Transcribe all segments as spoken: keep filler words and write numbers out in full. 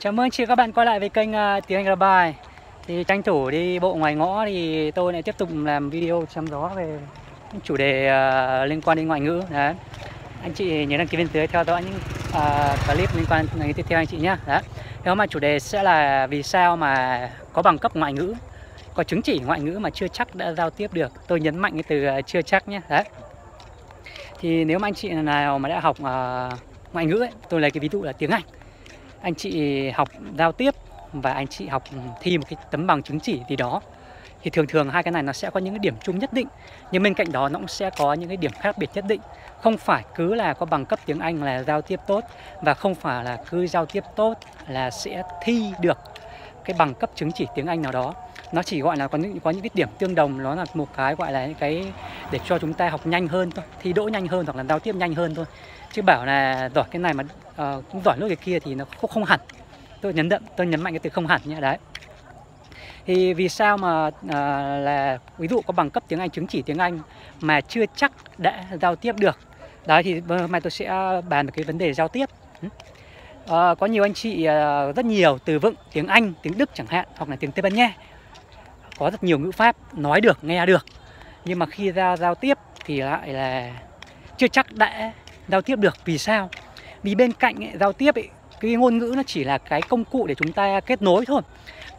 Chào mừng chị các bạn quay lại với kênh uh, Tiếng Anh Grabbkie. Thì tranh thủ đi bộ ngoài ngõ thì tôi lại tiếp tục làm video chăm gió về chủ đề uh, liên quan đến ngoại ngữ. Đấy. Anh chị nhớ đăng ký bên dưới theo dõi những uh, clip liên quan đến tiếp theo anh chị nhé. Đấy. Nếu mà chủ đề sẽ là vì sao mà có bằng cấp ngoại ngữ, có chứng chỉ ngoại ngữ mà chưa chắc đã giao tiếp được. Tôi nhấn mạnh cái từ uh, chưa chắc nhé. Đấy. Thì nếu mà anh chị nào mà đã học uh, ngoại ngữ ấy, tôi lấy cái ví dụ là tiếng Anh. Anh chị học giao tiếp và anh chị học thi một cái tấm bằng chứng chỉ gì đó, thì thường thường hai cái này nó sẽ có những cái điểm chung nhất định, nhưng bên cạnh đó nó cũng sẽ có những cái điểm khác biệt nhất định. Không phải cứ là có bằng cấp tiếng Anh là giao tiếp tốt, và không phải là cứ giao tiếp tốt là sẽ thi được cái bằng cấp chứng chỉ tiếng Anh nào đó. Nó chỉ gọi là có những có những cái điểm tương đồng, nó là một cái gọi là những cái để cho chúng ta học nhanh hơn thôi, thi đỗ nhanh hơn hoặc là giao tiếp nhanh hơn thôi. Chứ bảo là giỏi cái này mà uh, cũng giỏi lỗi cái kia thì nó không, không hẳn. Tôi nhấn đậm, tôi nhấn mạnh cái từ không hẳn nhé. Đấy. Thì vì sao mà uh, là ví dụ có bằng cấp tiếng Anh, chứng chỉ tiếng Anh mà chưa chắc đã giao tiếp được. Đấy, thì hôm nay tôi sẽ bàn về cái vấn đề giao tiếp. Uh, có nhiều anh chị uh, rất nhiều từ vựng tiếng Anh, tiếng Đức chẳng hạn, hoặc là tiếng Tây Ban Nha. Có rất nhiều ngữ pháp nói được, nghe được, nhưng mà khi ra giao tiếp thì lại là chưa chắc đã giao tiếp được. Vì sao? Vì bên cạnh ấy, giao tiếp ấy, cái ngôn ngữ nó chỉ là cái công cụ để chúng ta kết nối thôi,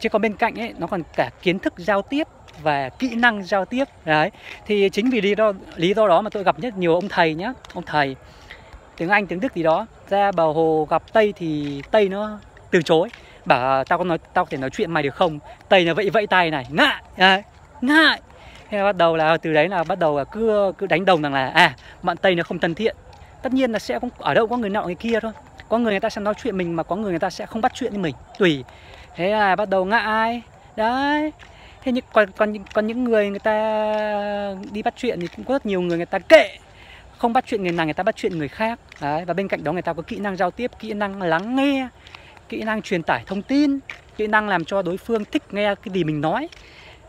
chứ còn bên cạnh ấy, nó còn cả kiến thức giao tiếp và kỹ năng giao tiếp. Đấy. Thì chính vì lý do, lý do đó mà tôi gặp rất nhiều ông thầy nhá, ông thầy tiếng Anh, tiếng Đức gì đó, ra bờ hồ gặp Tây thì Tây nó từ chối, bảo tao có nói tao có thể nói chuyện mày được không? Tây là vậy vẫy tay này, ngại, à, ngại. Thế là bắt đầu là từ đấy là bắt đầu là cứ cứ đánh đồng rằng là à, bạn Tây nó không thân thiện. Tất nhiên là sẽ không, ở đâu có người nọ người kia thôi. Có người người ta sẽ nói chuyện mình, mà có người người ta sẽ không bắt chuyện với mình, tùy. Thế là bắt đầu ngại. Đấy. Thế nhưng còn còn còn những người người ta đi bắt chuyện thì cũng có rất nhiều người người ta kệ, không bắt chuyện người nào người ta bắt chuyện người khác. Đấy. Và bên cạnh đó người ta có kỹ năng giao tiếp, kỹ năng lắng nghe, kỹ năng truyền tải thông tin, kỹ năng làm cho đối phương thích nghe cái gì mình nói.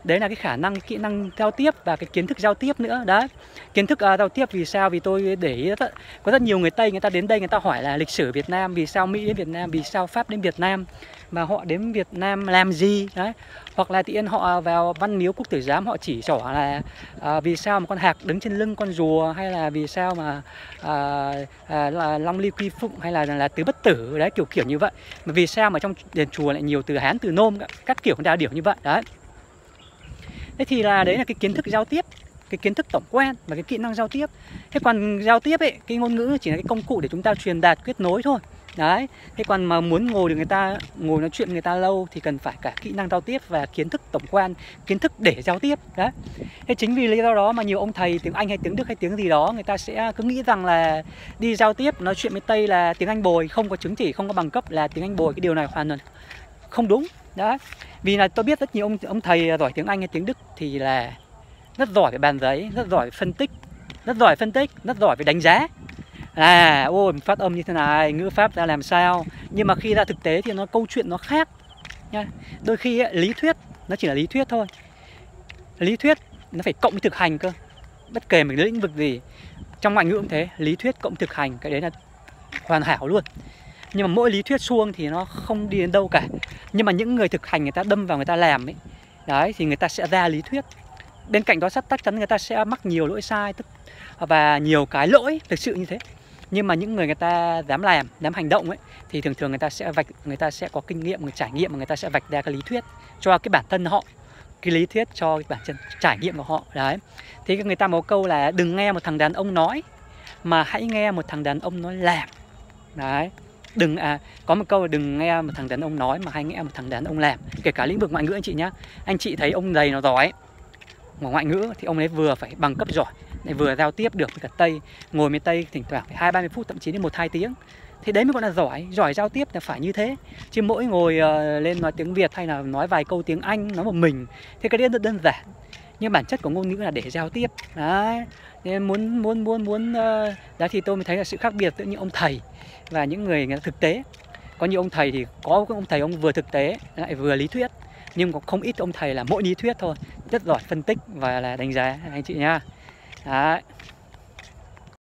Đấy là cái khả năng, kỹ năng giao tiếp và cái kiến thức giao tiếp nữa. Đấy. Kiến thức uh, giao tiếp vì sao? Vì tôi để ý rất, có rất nhiều người Tây người ta đến đây người ta hỏi là lịch sử Việt Nam, vì sao Mỹ đến Việt Nam, vì sao Pháp đến Việt Nam, mà họ đến Việt Nam làm gì. Đấy. Hoặc là tự nhiên họ vào Văn Miếu Quốc Tử Giám họ chỉ rõ là uh, vì sao mà con hạc đứng trên lưng con rùa, hay là vì sao mà uh, uh, là Long Ly Quy Phụng, hay là là Tứ Bất Tử. Đấy, kiểu kiểu như vậy. Mà vì sao mà trong đền chùa lại nhiều từ Hán, từ Nôm, các kiểu đa điểm như vậy. Đấy. Thế thì là đấy là cái kiến thức giao tiếp, cái kiến thức tổng quan và cái kỹ năng giao tiếp. Thế còn giao tiếp ấy, cái ngôn ngữ chỉ là cái công cụ để chúng ta truyền đạt, kết nối thôi. Đấy. Thế còn mà muốn ngồi được người ta, ngồi nói chuyện người ta lâu thì cần phải cả kỹ năng giao tiếp và kiến thức tổng quan, kiến thức để giao tiếp. Đấy. Thế chính vì lý do đó mà nhiều ông thầy tiếng Anh hay tiếng Đức hay tiếng gì đó, người ta sẽ cứ nghĩ rằng là đi giao tiếp, nói chuyện với Tây là tiếng Anh bồi, không có chứng chỉ, không có bằng cấp là tiếng Anh bồi. Cái điều này hoàn toàn không đúng. Đấy. Vì là tôi biết rất nhiều ông ông thầy giỏi tiếng Anh hay tiếng Đức thì là rất giỏi về bàn giấy, rất giỏi về phân tích, rất giỏi phân tích, rất giỏi về đánh giá. À, ôi phát âm như thế này, ngữ pháp ra làm sao. Nhưng mà khi ra thực tế thì nó câu chuyện nó khác nha. Đôi khi ấy, lý thuyết nó chỉ là lý thuyết thôi. Lý thuyết nó phải cộng với thực hành cơ. Bất kể mình lĩnh vực gì, trong ngoại ngữ cũng thế, lý thuyết cộng thực hành, cái đấy là hoàn hảo luôn. Nhưng mà mỗi lý thuyết suông thì nó không đi đến đâu cả. Nhưng mà những người thực hành người ta đâm vào người ta làm ấy, đấy thì người ta sẽ ra lý thuyết. Bên cạnh đó chắc chắn người ta sẽ mắc nhiều lỗi sai tức, và nhiều cái lỗi thực sự như thế. Nhưng mà những người người ta dám làm, dám hành động ấy, thì thường thường người ta sẽ vạch, người ta sẽ có kinh nghiệm, người trải nghiệm, người ta sẽ vạch ra cái lý thuyết cho cái bản thân họ, cái lý thuyết cho cái bản thân trải nghiệm của họ. Đấy. Thế người ta có câu là đừng nghe một thằng đàn ông nói, mà hãy nghe một thằng đàn ông nói làm. Đấy. Đừng à, có một câu là đừng nghe một thằng đàn ông nói mà hay nghe một thằng đàn ông làm. Kể cả lĩnh vực ngoại ngữ anh chị nhá. Anh chị thấy ông này nó giỏi ngoại ngữ thì ông ấy vừa phải bằng cấp giỏi, vừa giao tiếp được với cả Tây, ngồi với Tây thỉnh thoảng phải hai ba mươi phút, thậm chí đến một hai tiếng. Thế đấy mới gọi là giỏi. Giỏi giao tiếp là phải như thế. Chứ mỗi ngồi uh, lên nói tiếng Việt hay là nói vài câu tiếng Anh, nói một mình, thế cái đấy rất đơn giản. Nhưng bản chất của ngôn ngữ là để giao tiếp. Đấy. Nên muốn muốn muốn muốn uh, đấy thì tôi mới thấy là sự khác biệt giữa những ông thầy và những người, người thực tế. Có nhiều ông thầy thì có ông thầy ông vừa thực tế lại vừa lý thuyết, nhưng có không ít ông thầy là mỗi lý thuyết thôi, rất giỏi phân tích và là đánh giá anh chị nha. Đấy.